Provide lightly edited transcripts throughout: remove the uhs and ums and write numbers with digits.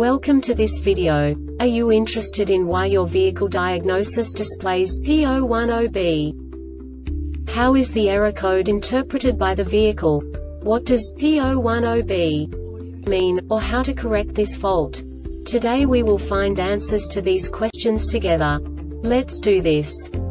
Welcome to this video. Are you interested in why your vehicle diagnosis displays P010B? How is the error code interpreted by the vehicle? What does P010B mean, or how to correct this fault? Today we will find answers to these questions together. Let's do this.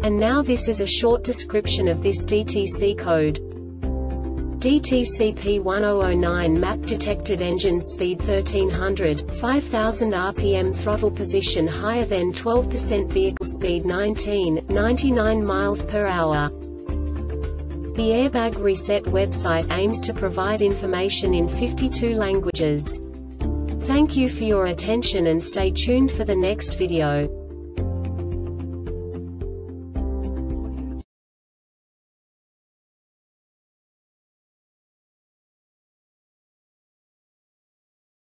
And now this is a short description of this DTC code. DTC P1009 map detected engine speed 1300, 5000 RPM throttle position higher than 12% vehicle speed 19.99 miles per hour. The Airbag Reset website aims to provide information in 52 languages. Thank you for your attention and stay tuned for the next video.